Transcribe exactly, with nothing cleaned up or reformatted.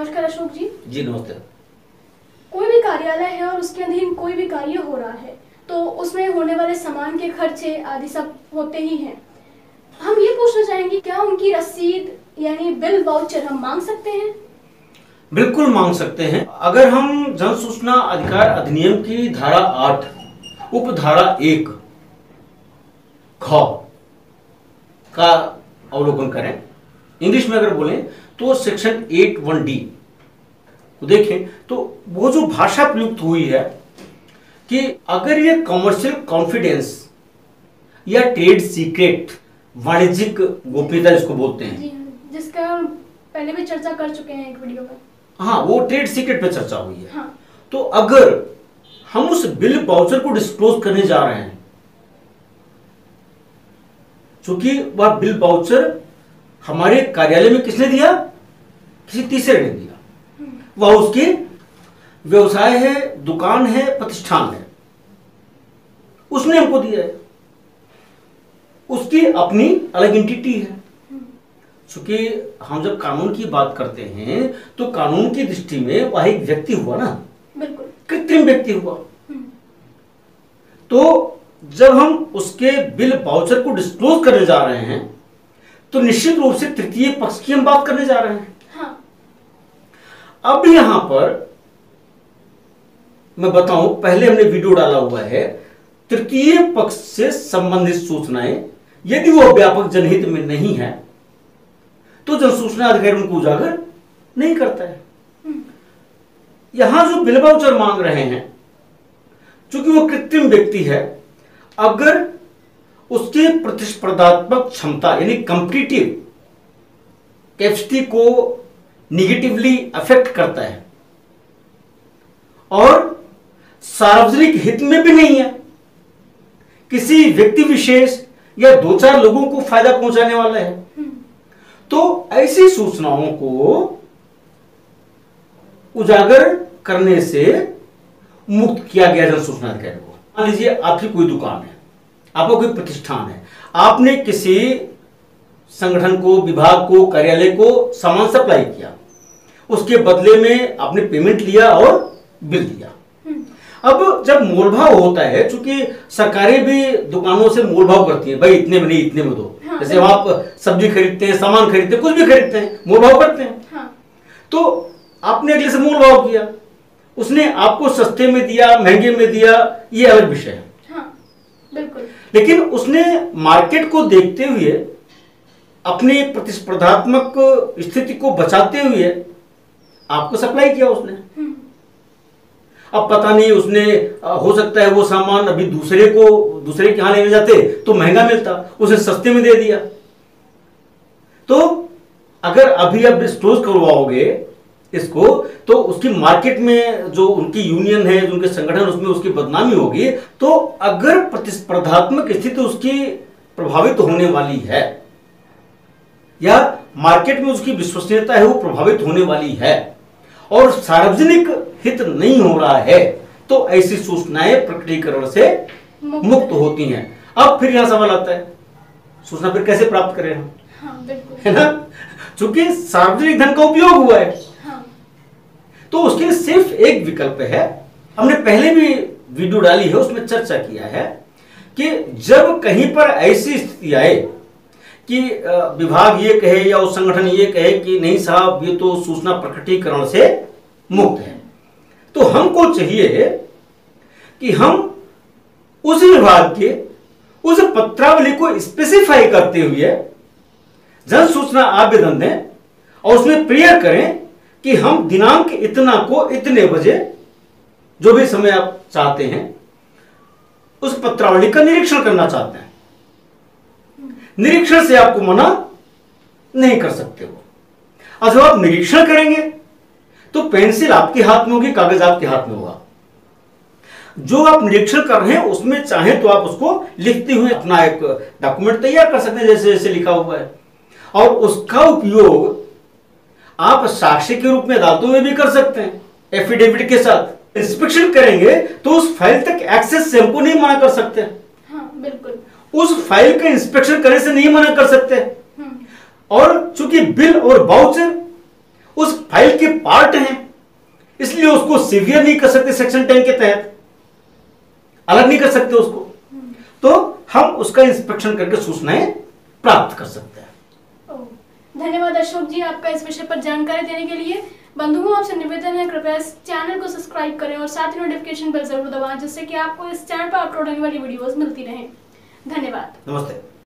नमस्कार अशोक जी। जी नमस्ते। कोई भी कार्यालय है और उसके अधीन कोई भी कार्य हो रहा है तो उसमें होने वाले सामान के खर्चे आदि सब होते ही हैं। हम ये पूछना चाहेंगे क्या उनकी रसीद यानी बिल वाउचर हम मांग सकते हैं? बिल्कुल मांग सकते हैं। अगर हम जन सूचना अधिकार अधिनियम की धारा आठ उपधारा एक ख का अवलोकन करें, इंग्लिश में अगर बोलें तो सेक्शन एट वन डी को देखें तो वो जो भाषा प्रयुक्त हुई है कि अगर ये कमर्शियल कॉन्फिडेंस या ट्रेड सीक्रेट, वाणिज्यिक गोपनीयता इसको बोलते हैं, जिसका पहले भी चर्चा कर चुके हैं एक वीडियो पर। हाँ, वो ट्रेड सीक्रेट पे चर्चा हुई है। हाँ। तो अगर हम उस बिल वाउचर को डिस्क्लोज करने जा रहे हैं, क्योंकि वह बिल वाउचर हमारे कार्यालय में किसने दिया? किसी तीसरे ने दिया। वह उसके व्यवसाय है, दुकान है, प्रतिष्ठान है, उसने हमको दिया है। उसकी अपनी अलग एंटिटी है। चूंकि हम जब कानून की बात करते हैं तो कानून की दृष्टि में वह एक व्यक्ति हुआ ना, बिल्कुल कृत्रिम व्यक्ति हुआ। तो जब हम उसके बिल वाउचर को डिस्क्लोज करने जा रहे हैं तो निश्चित रूप से तृतीय पक्ष की हम बात करने जा रहे हैं। हाँ। अब यहां पर मैं बताऊं, पहले हमने वीडियो डाला हुआ है, तृतीय पक्ष से संबंधित सूचनाएं यदि वो व्यापक जनहित में नहीं है तो जन सूचना अधिकारी उनको उजागर नहीं करता है। यहां जो बिल वाउचर मांग रहे हैं, चूंकि वो कृत्रिम व्यक्ति है, अगर उसके प्रतिस्पर्धात्मक क्षमता यानी कॉम्पिटिटिव कैपेसिटी को निगेटिवली अफेक्ट करता है और सार्वजनिक हित में भी नहीं है, किसी व्यक्ति विशेष या दो चार लोगों को फायदा पहुंचाने वाला है, तो ऐसी सूचनाओं को उजागर करने से मुक्त किया गया जन सूचना अधिकारी को। मान लीजिए आपकी कोई दुकान है, आपका कोई प्रतिष्ठान है, आपने किसी संगठन को, विभाग को, कार्यालय को सामान सप्लाई किया, उसके बदले में आपने पेमेंट लिया और बिल दिया। अब जब मोलभाव होता है, चूंकि सरकारें भी दुकानों से मोलभाव करती है, भाई इतने में नहीं इतने में दो। हाँ, जैसे आप सब्जी खरीदते हैं, सामान खरीदते हैं, कुछ भी खरीदते हैं, मोलभाव करते हैं। हाँ। तो आपने अगले से मोलभाव किया, उसने आपको सस्ते में दिया, महंगे में दिया, ये अलग विषय है। हाँ, बिल्कुल। लेकिन उसने मार्केट को देखते हुए, अपने प्रतिस्पर्धात्मक स्थिति को बचाते हुए आपको सप्लाई किया उसने। अब पता नहीं उसने, हो सकता है वो सामान अभी दूसरे को दूसरे के यहाँ लेने जाते तो महंगा मिलता, उसे सस्ते में दे दिया। तो अगर अभी आप डिस्क्लोज करवाओगे इसको तो उसकी मार्केट में जो उनकी यूनियन है, जो उनके संगठन, उसमें उसकी बदनामी होगी। तो अगर प्रतिस्पर्धात्मक स्थिति उसकी प्रभावित होने वाली है या मार्केट में उसकी विश्वसनीयता है वो प्रभावित होने वाली है और सार्वजनिक हित नहीं हो रहा है तो ऐसी सूचनाएं प्रकटीकरण से मुक्त होती हैं। अब फिर यहां सवाल आता है, सूचना फिर कैसे प्राप्त करें हम? हाँ, बिल्कुल, है ना, क्योंकि सार्वजनिक धन का उपयोग हुआ है। हाँ। तो उसके लिए सिर्फ एक विकल्प है, हमने पहले भी वीडियो डाली है, उसमें चर्चा किया है कि जब कहीं पर ऐसी स्थिति आए कि विभाग ये कहे या उस संगठन ये कहे कि नहीं साहब ये तो सूचना प्रकटीकरण से मुक्त है, तो हमको चाहिए कि हम उस विभाग के उस पत्रावली को स्पेसिफाई करते हुए जन सूचना आवेदन दें और उसमें प्रेयर करें कि हम दिनांक इतना को इतने बजे, जो भी समय आप चाहते हैं, उस पत्रावली का निरीक्षण करना चाहते हैं। निरीक्षण से आपको मना नहीं कर सकते हो। और जब आप निरीक्षण करेंगे तो पेंसिल आपके हाथ में होगी, कागज आपके हाथ में होगा। जो आप निरीक्षण कर रहे हैं उसमें चाहे तो आप उसको लिखते हुए अपना एक डॉक्यूमेंट तैयार कर सकते हैं, जैसे जैसे लिखा हुआ है, और उसका उपयोग आप साक्ष्य के रूप में अदालतों में भी कर सकते हैं, एफिडेविट के साथ। इंस्पेक्शन करेंगे तो उस फाइल तक एक्सेस से हमको नहीं मना कर सकते। हाँ, बिल्कुल, उस फाइल का इंस्पेक्शन करने से नहीं मना कर सकते। और चूंकि बिल और वाउचर उस फाइल के पार्ट हैं, इसलिए उसको सीवियर नहीं कर सकते सेक्शन टेन के तहत, अलग नहीं कर सकते उसको, तो हम उसका इंस्पेक्शन करके सूचनाएं प्राप्त कर सकते हैं। धन्यवाद अशोक जी आपका इस विषय पर जानकारी देने के लिए। बंधुओं आपसे निवेदन है कृपया इस चैनल को सब्सक्राइब करें और साथ ही नोटिफिकेशन बेल जरूर दबाएं जिससे कि आपको इस चैनल पर अपलोड होने वाली वीडियोस मिलती रहें। धन्यवाद। नमस्ते।